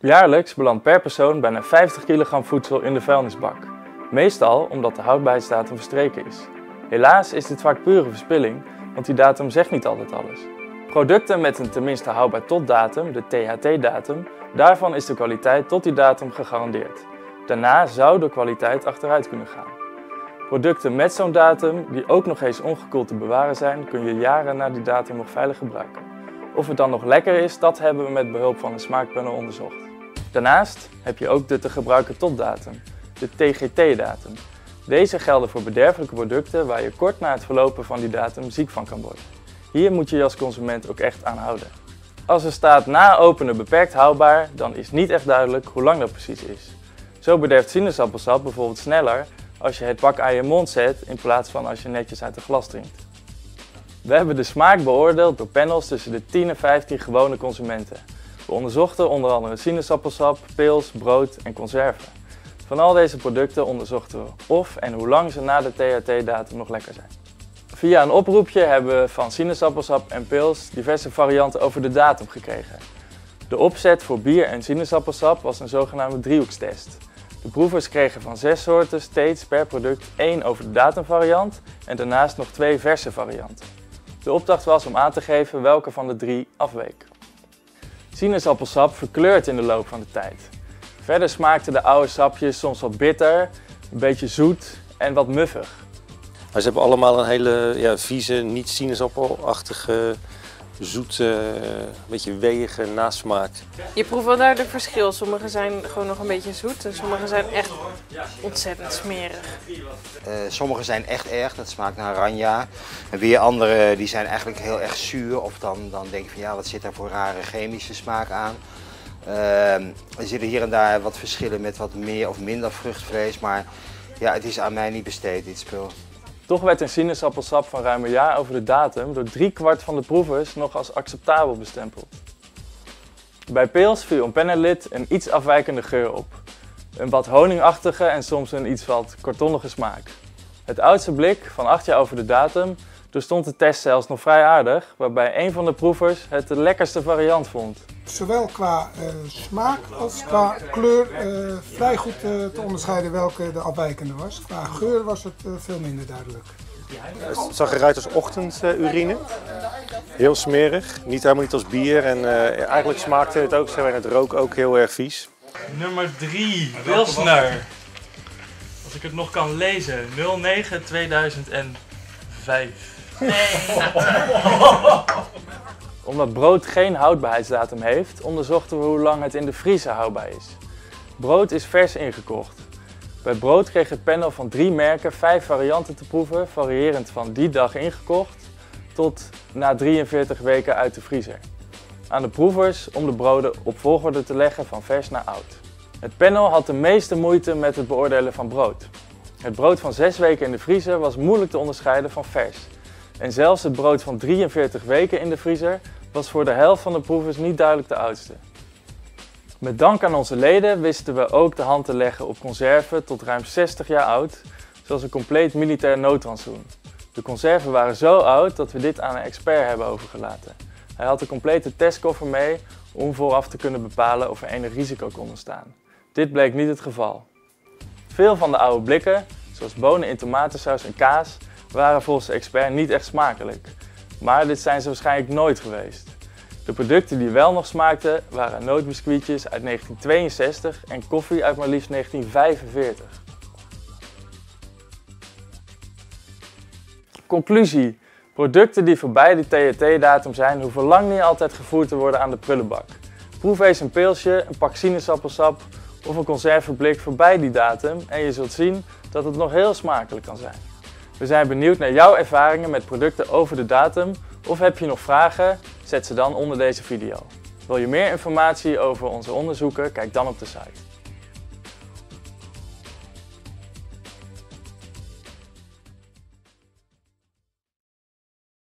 Jaarlijks belandt per persoon bijna 50 kilogram voedsel in de vuilnisbak. Meestal omdat de houdbaarheidsdatum verstreken is. Helaas is dit vaak pure verspilling, want die datum zegt niet altijd alles. Producten met een tenminste houdbaar tot datum, de THT-datum, daarvan is de kwaliteit tot die datum gegarandeerd. Daarna zou de kwaliteit achteruit kunnen gaan. Producten met zo'n datum, die ook nog eens ongekoeld te bewaren zijn, kun je jaren na die datum nog veilig gebruiken. Of het dan nog lekker is, dat hebben we met behulp van een smaakpanel onderzocht. Daarnaast heb je ook de te gebruiken tot datum, de TGT-datum. Deze gelden voor bederfelijke producten waar je kort na het verlopen van die datum ziek van kan worden. Hier moet je je als consument ook echt aan houden. Als er staat na openen beperkt houdbaar, dan is niet echt duidelijk hoe lang dat precies is. Zo bederft sinaasappelsap bijvoorbeeld sneller als je het pak aan je mond zet in plaats van als je netjes uit een glas drinkt. We hebben de smaak beoordeeld door panels tussen de 10 en 15 gewone consumenten. We onderzochten onder andere sinaasappelsap, pils, brood en conserven. Van al deze producten onderzochten we of en hoe lang ze na de THT-datum nog lekker zijn. Via een oproepje hebben we van sinaasappelsap en pils diverse varianten over de datum gekregen. De opzet voor bier en sinaasappelsap was een zogenaamde driehoekstest. De proevers kregen van 6 soorten steeds per product 1 over de datumvariant en daarnaast nog 2 verse varianten. De opdracht was om aan te geven welke van de 3 afweek. Sinaasappelsap verkleurt in de loop van de tijd. Verder smaakten de oude sapjes soms wat bitter, een beetje zoet en wat muffig. Ze hebben allemaal een hele vieze, niet sinaasappelachtige, zoete, beetje weeige nasmaak. Je proeft wel duidelijk verschil. Sommige zijn gewoon nog een beetje zoet en sommige zijn echt ontzettend smerig. Sommige zijn echt erg, dat smaakt naar ranja. En weer andere die zijn eigenlijk heel erg zuur. Of dan denk je van ja, wat zit daar voor rare chemische smaak aan. Er zitten hier en daar wat verschillen met wat meer of minder vruchtvlees. Maar ja, het is aan mij niet besteed, dit spul. Toch werd een sinaasappelsap van ruim een jaar over de datum door 3/4 van de proevers nog als acceptabel bestempeld. Bij pils viel een panellid een iets afwijkende geur op. Een wat honingachtige en soms een iets wat kartonnige smaak. Het oudste blik van 8 jaar over de datum doorstond de test zelfs nog vrij aardig, waarbij een van de proevers het de lekkerste variant vond. Zowel qua smaak als qua kleur vrij goed te onderscheiden welke de afwijkende was. Qua geur was het veel minder duidelijk. Het zag eruit als ochtendurine. Heel smerig, niet helemaal niet als bier en eigenlijk smaakte het ook, en het rook ook heel erg vies. Nummer 3, Pilsner. Als ik het nog kan lezen, 09-2005. Omdat brood geen houdbaarheidsdatum heeft, onderzochten we hoe lang het in de vriezer houdbaar is. Brood is vers ingekocht. Bij brood kreeg het panel van 3 merken 5 varianten te proeven, variërend van die dag ingekocht tot na 43 weken uit de vriezer. Aan de proevers om de broden op volgorde te leggen van vers naar oud. Het panel had de meeste moeite met het beoordelen van brood. Het brood van 6 weken in de vriezer was moeilijk te onderscheiden van vers. En zelfs het brood van 43 weken in de vriezer was voor de helft van de proevers niet duidelijk de oudste. Met dank aan onze leden wisten we ook de hand te leggen op conserven tot ruim 60 jaar oud, zoals een compleet militair noodrantsoen. De conserven waren zo oud dat we dit aan een expert hebben overgelaten. Hij had de complete testkoffer mee om vooraf te kunnen bepalen of er enig risico kon ontstaan. Dit bleek niet het geval. Veel van de oude blikken, zoals bonen in tomatensaus en kaas, waren volgens de expert niet echt smakelijk. Maar dit zijn ze waarschijnlijk nooit geweest. De producten die wel nog smaakten waren nootbiscuitjes uit 1962 en koffie uit maar liefst 1945. Conclusie. Producten die voorbij de THT-datum zijn, hoeven lang niet altijd gevoerd te worden aan de prullenbak. Proef eens een pilsje, een pak sinaasappelsap of een conservenblik voorbij die datum en je zult zien dat het nog heel smakelijk kan zijn. We zijn benieuwd naar jouw ervaringen met producten over de datum of heb je nog vragen? Zet ze dan onder deze video. Wil je meer informatie over onze onderzoeken? Kijk dan op de site.